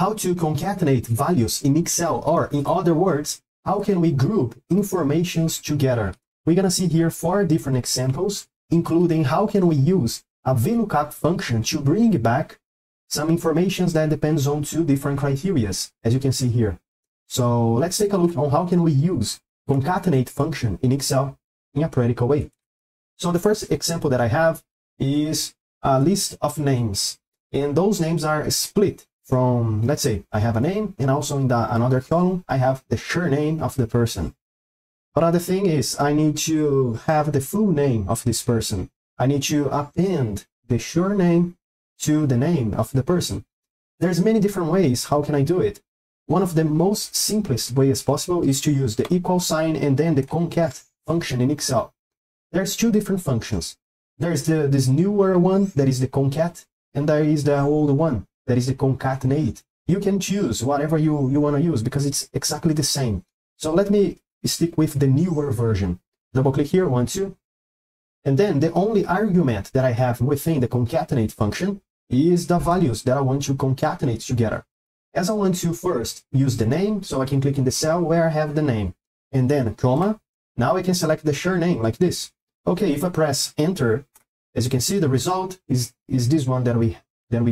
how to concatenate values in Excel, or in other words, how can we group informations together. We're going to see here 4 different examples, including how can we use a VLOOKUP function to bring back some information that depends on 2 different criteria, as you can see here. So let's take a look on how can we use concatenate function in Excel in a practical way. So the first example that I have is a list of names, and those names are split from, let's say, I have a name, and also in another column I have the surname of the person. But other thing is, I need to have the full name of this person. I need to append the surname to the name of the person. There's many different ways how can I do it. One of the most simplest ways possible is to use the equal sign and then the concat function in Excel. There's 2 different functions. There's this newer one that is the concat, and there is the old one that is the concatenate. You can choose whatever you want to use because it's exactly the same. So let me stick with the newer version. Double click here, 1, 2. And then the only argument that I have within the concatenate function is the values that I want to concatenate together. As I want to first use the name, so I can click in the cell where I have the name, and then comma. Now I can select the surname like this. Okay, if I press enter, as you can see, the result is this one that we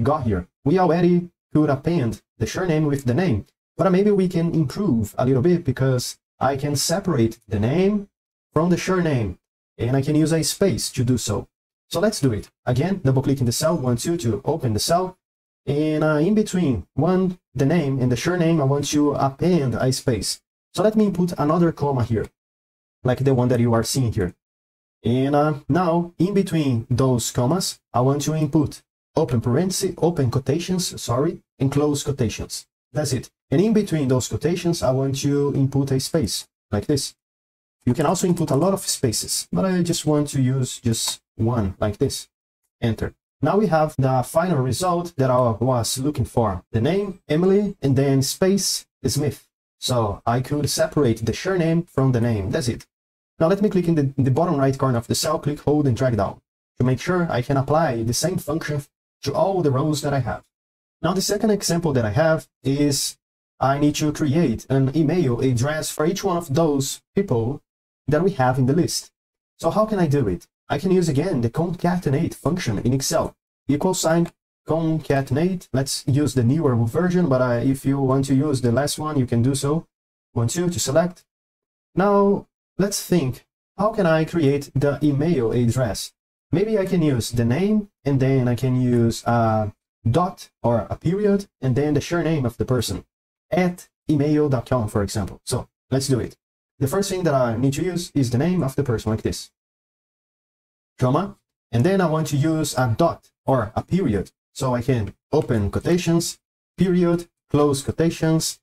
got here. We already could append the surname with the name, but maybe we can improve a little bit because I can separate the name from the surname, and I can use a space to do so. So let's do it. Again, double click in the cell 1, 2 to open the cell, and in between the name and the surname, I want to append a space. So let me input another comma here, like the one that you are seeing here. And now, in between those commas, I want to input open parentheses, open quotations, sorry, and close quotations. That's it. And in between those quotations, I want to input a space, like this. You can also input a lot of spaces, but I just want to use just one, like this. Enter. Now we have the final result that I was looking for. The name, Emily, and then space, Smith. So I could separate the surname from the name. That's it. Now let me click in the bottom right corner of the cell, click, hold, and drag down to make sure I can apply the same function to all the rows that I have. Now the second example that I have is I need to create an email address for each one of those people that we have in the list. So how can I do it? I can use again the concatenate function in Excel. Equal sign concatenate. Let's use the newer version, but if you want to use the last one, you can do so. 1, 2 to select. Now let's think, how can I create the email address? Maybe I can use the name, and then I can use a dot or a period, and then the surname of the person, @email.com, for example. So let's do it. The first thing that I need to use is the name of the person, like this, comma, and then I want to use a dot or a period. So I can open quotations, period, close quotations,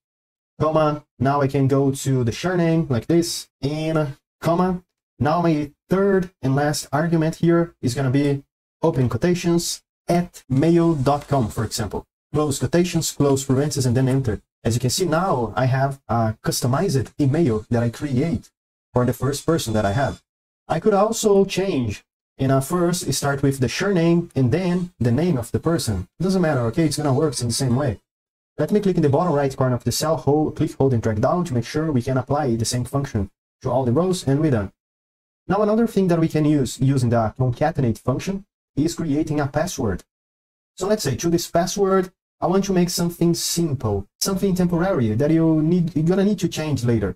comma. Now I can go to the surname like this, and comma. Now my third and last argument here is going to be open quotations @mail.com, for example. Close quotations, close parentheses, and then enter. As you can see, now I have a customized email that I create for the first person that I have. I could also change, and I first start with the surname and then the name of the person. It doesn't matter, okay? It's going to work in the same way. Let me click in the bottom right corner of the cell, hold, click, hold, and drag down to make sure we can apply the same function to all the rows, and we're done. Now another thing that we can use using the concatenate function is creating a password. So let's say to this password, I want to make something simple, something temporary that you're going to need to change later.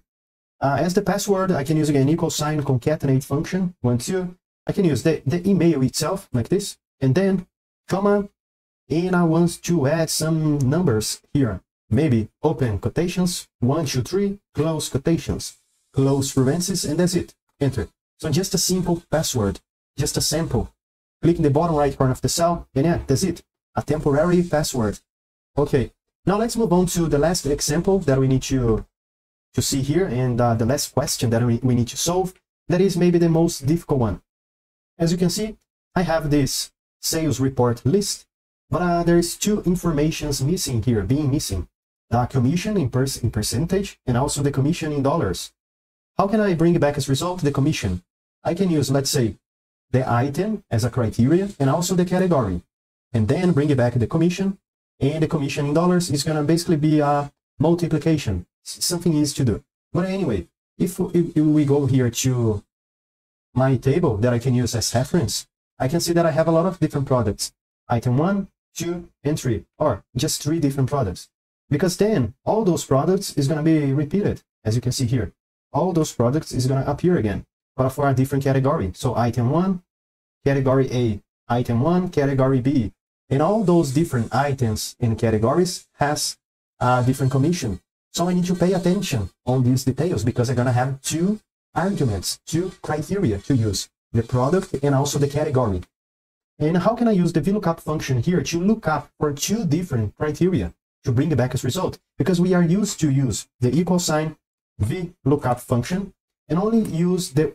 As the password, I can use again equal sign concatenate function, 1, 2. I can use the email itself like this, and then comma. And I want to add some numbers here. Maybe open quotations, 1, 2, 3, close quotations, close parentheses, and that's it. Enter. So just a simple password, just a sample. Click in the bottom right corner of the cell, and yeah, that's it. A temporary password. Okay. Now let's move on to the last example that we need to see here, and the last question that we need to solve. That is maybe the most difficult one. As you can see, I have this sales report list. But there is 2 informations missing here, the commission in percentage, and also the commission in dollars. How can I bring back as result the commission? I can use, let's say, the item as a criteria, and also the category, and then bring back the commission and the commission in dollars is going to basically be a multiplication, something easy to do. But anyway, if we go here to my table that I can use as reference, I can see that I have a lot of different products, item 1, 2, and 3, or just 3 different products, because then all those products is going to be repeated. As you can see here, all those products is going to appear again, but for a different category. So item 1, category A, item 1, category B, and all those different items and categories has a different commission. So I need to pay attention on these details, because I'm going to have 2 arguments, 2 criteria to use, the product and also the category. And how can I use the VLOOKUP function here to look up for 2 different criteria to bring back as result? Because we are used to use the =, VLOOKUP function, and only use the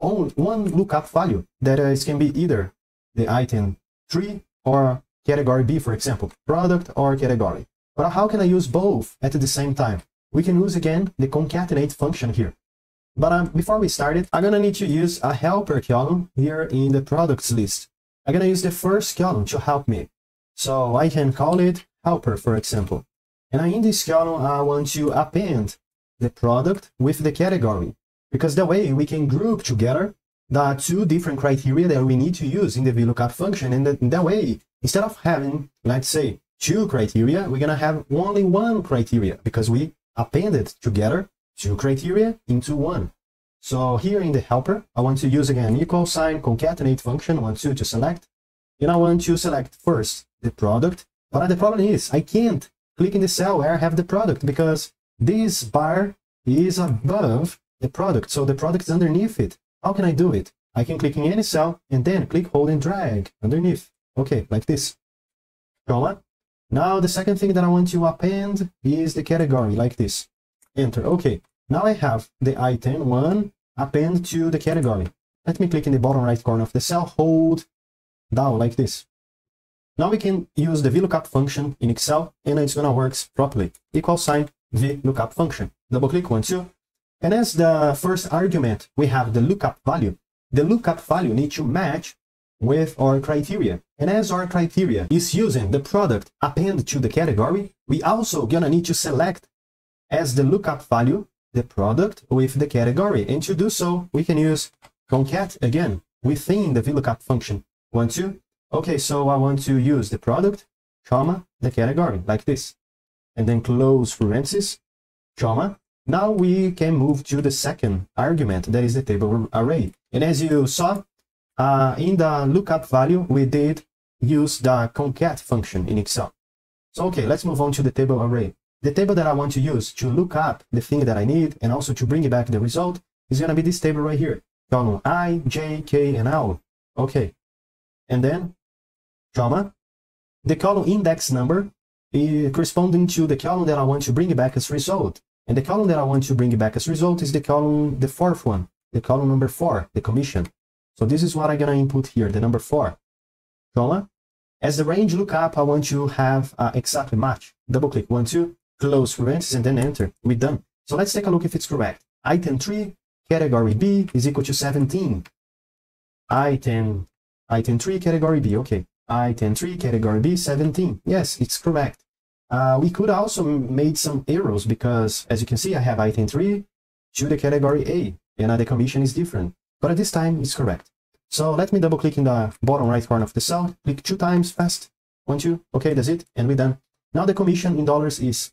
only one lookup value that can be either the item 3 or category B, for example, product or category. But how can I use both at the same time? We can use again the concatenate function here. But before we start it, I'm going to need to use a helper column here in the products list. I'm going to use the first column to help me. So I can call it helper, for example. And in this column, I want to append the product with the category, because that way we can group together the 2 different criteria that we need to use in the VLOOKUP function. And that way, instead of having, let's say, 2 criteria, we're going to have only 1 criteria, because we appended together 2 criteria into 1. So here in the helper, I want to use again =, concatenate function, 1, 2 to select. And I want to select first the product. But the problem is I can't click in the cell where I have the product, because this bar is above the product, so the product is underneath it. How can I do it? I can click in any cell and then click, hold, and drag underneath. Okay, like this. Comma. Now the second thing that I want to append is the category, like this. Enter. Okay, now I have the item 1 append to the category. Let me click in the bottom right corner of the cell, hold down like this. Now we can use the VLOOKUP function in Excel, and it's gonna work properly. =, VLOOKUP function. Double click, 1, 2. And as the first argument, we have the lookup value. The lookup value needs to match with our criteria. And as our criteria is using the product appended to the category, we also gonna need to select as the lookup value the product with the category. And to do so, we can use concat again within the VLOOKUP function. 1, 2. Okay, so I want to use the product, comma, the category, like this. And then close parentheses, comma. Now we can move to the second argument, that is the table array. And as you saw, in the lookup value, we did use the concat function in Excel. So, okay, let's move on to the table array. The table that I want to use to look up the thing that I need and also to bring back the result is going to be this table right here, column I, J, K, and L. Okay. And then, comma, the column index number is corresponding to the column that I want to bring back as result. And the column that I want to bring back as result is the column, the fourth one, the column number 4, the commission. So this is what I'm going to input here, the number 4, comma. As the range lookup, I want to have exactly match. Double click, 1, 2, close parentheses, and then enter. We're done. So let's take a look if it's correct. Item 3, category B is equal to 17. Item 3, category B, okay. Item 3, category B, 17. Yes, it's correct. We could also made some arrows, because as you can see, I have item 3 to the category A, and the commission is different. But at this time, it's correct. So let me double click in the bottom right corner of the cell, click 2 times fast, 1, 2, okay, that's it, and we're done. Now the commission in dollars is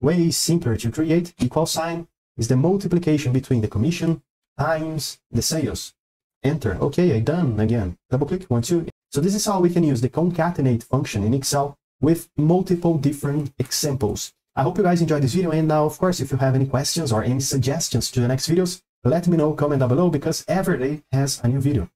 way simpler to create. =, is the multiplication between the commission times the sales. Enter. Okay, I'm done again. Double click, 1, 2. So this is how we can use the concatenate function in Excel with multiple different examples. I hope you guys enjoyed this video, and now, of course, if you have any questions or any suggestions to the next videos, let me know, comment down below, because every day has a new video.